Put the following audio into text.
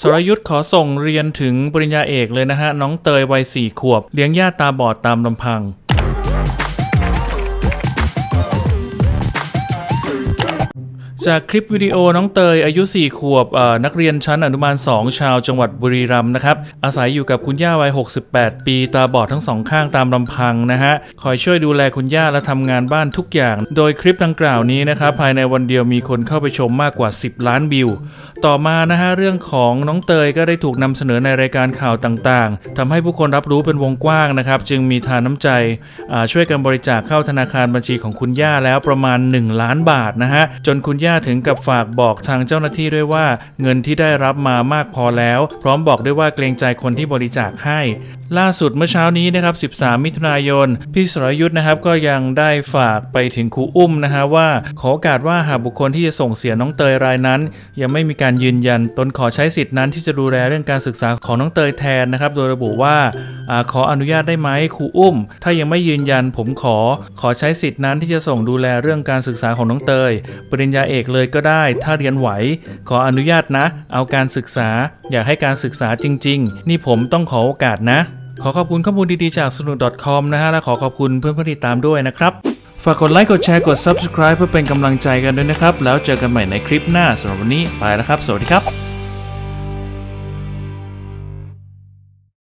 สรยุทธขอส่งเรียนถึงปริญญาเอกเลยนะฮะน้องเตยวัย4 ขวบเลี้ยงย่าตาบอดตามลำพังจากคลิปวิดีโอน้องเตยอายุ4 ขวบนักเรียนชั้นอนุบาล2ชาวจังหวัดบุรีรัมย์นะครับอาศัยอยู่กับคุณย่าวัย68ปีตาบอดทั้ง2 ข้างตามลำพังนะฮะคอยช่วยดูแลคุณย่าและทำงานบ้านทุกอย่างโดยคลิปดังกล่าวนี้นะครับภายในวันเดียวมีคนเข้าไปชมมากกว่า10 ล้านวิวต่อมานะฮะเรื่องของน้องเตยก็ได้ถูกนำเสนอในรายการข่าวต่างๆทำให้ผู้คนรับรู้เป็นวงกว้างนะครับจึงมีทานน้ำใจช่วยกันบริจาคเข้าธนาคารบัญชีของคุณย่าแล้วประมาณ1 ล้านบาทนะฮะจนคุณย่าถึงกับฝากบอกทางเจ้าหน้าที่ด้วยว่าเงินที่ได้รับมามากพอแล้วพร้อมบอกด้วยว่าเกรงใจคนที่บริจาคให้ล่าสุดเมื่อเช้านี้นะครับ13 มิถุนายนพี่สรยุทธนะครับก็ยังได้ฝากไปถึงครูอุ้มนะฮะว่าขอโอกาสว่าหากบุคคลที่จะส่งเสียน้องเตยรายนั้นยังไม่มีการยืนยันตนขอใช้สิทธินั้นที่จะดูแลเรื่องการศึกษาของน้องเตยแทนนะครับโดยระบุว่าขออนุญาตได้ไหมครูอุ้มถ้ายังไม่ยืนยันผมขอใช้สิทธินั้นที่จะส่งดูแลเรื่องการศึกษาของน้องเตยปริญญาเอกเลยก็ได้ถ้าเรียนไหวขออนุญาตนะเอาการศึกษาอยากให้การศึกษาจริงๆนี่ผมต้องขอโอกาสนะขอขอบคุณข้อมูลดีๆจากสนุก .com นะฮะและขอขอบคุณเพื่อนๆติดตามด้วยนะครับฝากกดไลค์กดแชร์กด Subscribe เพื่อเป็นกำลังใจกันด้วยนะครับแล้วเจอกันใหม่ในคลิปหน้าสำหรับวันนี้ไปแล้วครับสวัสดีครับ